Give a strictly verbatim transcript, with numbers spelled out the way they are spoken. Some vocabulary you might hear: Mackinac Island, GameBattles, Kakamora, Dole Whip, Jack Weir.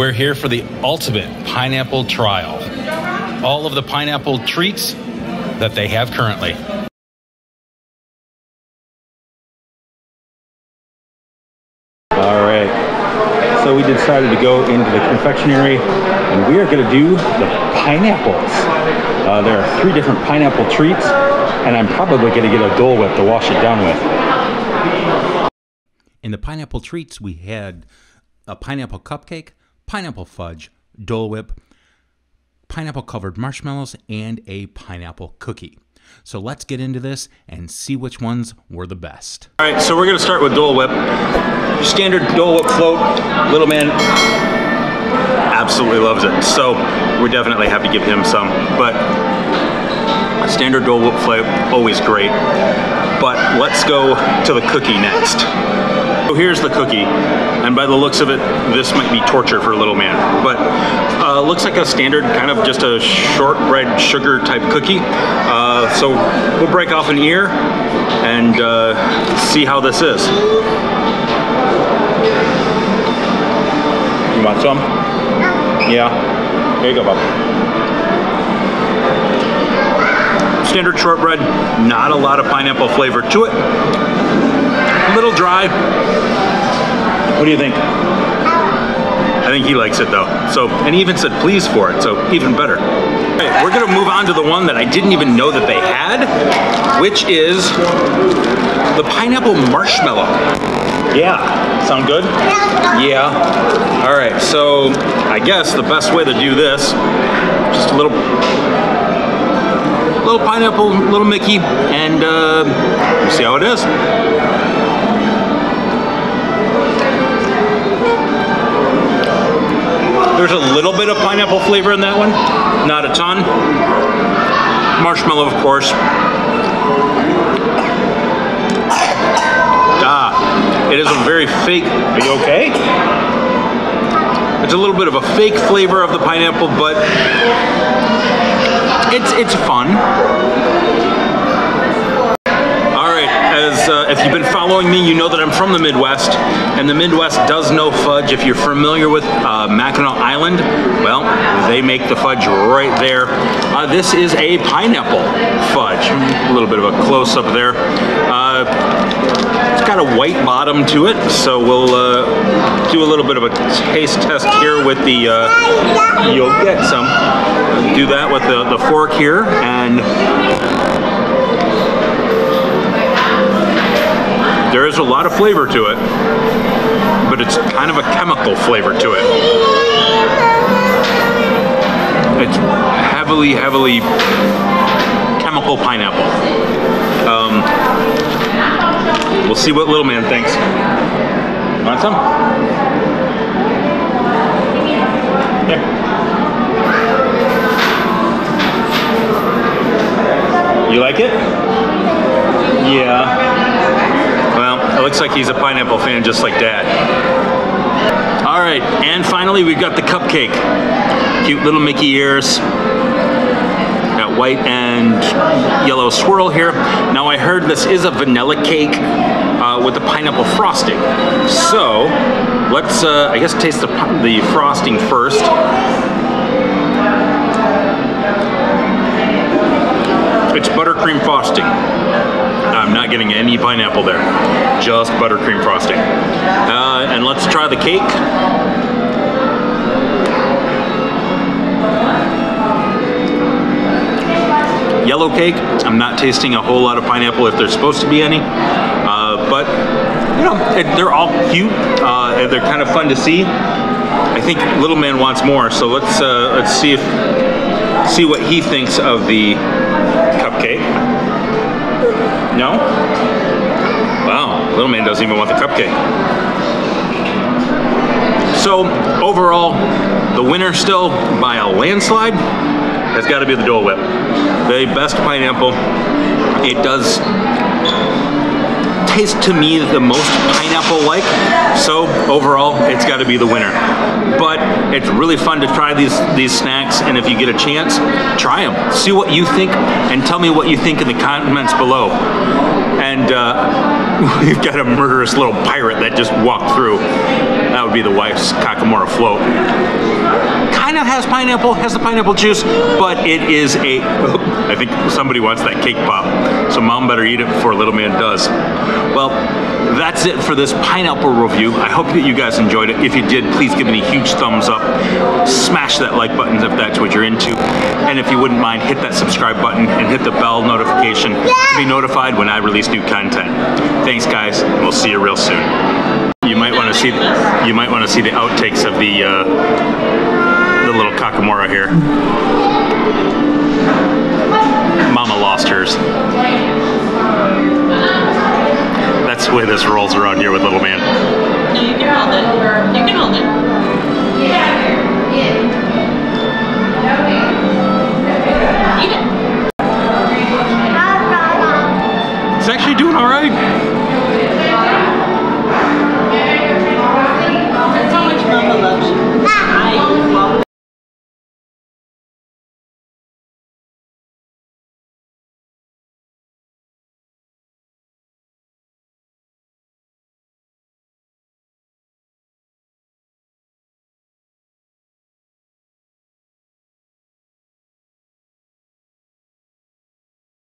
We're here for the ultimate pineapple trial. All of the pineapple treats that they have currently. All right, so we decided to go into the confectionery and we are gonna do the pineapples. Uh, there are three different pineapple treats and I'm probably gonna get a Dole Whip to wash it down with. In the pineapple treats, we had a pineapple cupcake, pineapple fudge, Dole Whip, pineapple covered marshmallows, and a pineapple cookie. So let's get into this and see which ones were the best. All right, so we're gonna start with Dole Whip. Standard Dole Whip float, little man absolutely loves it. So we definitely have to give him some, but standard Dole Whip float, always great. But let's go to the cookie next. So here's the cookie, and by the looks of it, this might be torture for little man, but uh, looks like a standard kind of just a shortbread sugar type cookie. Uh, so we'll break off an ear and uh, see how this is. You want some? Yeah, there you go, Bob. Standard shortbread, not a lot of pineapple flavor to it. A little dry. What do you think? I think he likes it though. So, and he even said please for it, so even better. Okay, we're gonna move on to the one that I didn't even know that they had, which is the pineapple marshmallow. Yeah, sound good? Yeah. All right, so I guess the best way to do this, just a little, little pineapple, little Mickey, and uh, we'll see how it is. There's a little bit of pineapple flavor in that one, not a ton. Marshmallow, of course. Ah, it is a very fake, are you okay? It's a little bit of a fake flavor of the pineapple, but it's, it's fun. All right, as uh, if you've been following me, you know that I'm from the Midwest. And the Midwest does know fudge. If you're familiar with uh, Mackinac Island, well, they make the fudge right there. Uh, this is a pineapple fudge. A little bit of a close-up there. Uh, it's got a white bottom to it, so we'll uh, do a little bit of a taste test here with the, uh, you'll get some. Do that with the, the fork here, and there is a lot of flavor to it, but it's kind of a chemical flavor to it. It's heavily, heavily chemical pineapple. Um, we'll see what little man thinks. Want some? Here. You like it? Yeah. It looks like he's a pineapple fan just like Dad. All right, and finally we've got the cupcake. Cute little Mickey ears. Got white and yellow swirl here. Now I heard this is a vanilla cake uh, with a pineapple frosting. So let's, uh, I guess, taste the, the frosting first. It's buttercream frosting. I'm not getting any pineapple there, just buttercream frosting. Uh, and let's try the cake. Yellow cake, I'm not tasting a whole lot of pineapple if there's supposed to be any, uh, but you know, it, they're all cute. Uh, they're kind of fun to see. I think little man wants more, so let's uh, let's see if see what he thinks of the cupcake. No? Wow, little man doesn't even want the cupcake. So overall, the winner still by a landslide has got to be the Dole Whip. The best pineapple. It does taste to me the most pineapple-like, so overall it's got to be the winner. But it's really fun to try these these snacks, and if you get a chance, try them. See what you think and tell me what you think in the comments below. and uh, we've got a murderous little pirate that just walked through. That would be the wife's Kakamora float. Kind of has pineapple, has the pineapple juice, but it is a, I think somebody wants that cake pop, so mom better eat it before little man does. Well, that's it for this pineapple review. I hope that you guys enjoyed it. If you did, please give me a huge thumbs up. Smash that like button if that's what you're into. And if you wouldn't mind, hit that subscribe button and hit the bell notification to be notified when I release new content. Thanks guys, and we'll see you real soon. You might want to see the, you might want to see the outtakes of the, uh, the little Kakamora here. Mama lost hers. That's the way this rolls around here with little man. You can hold it. You can hold it.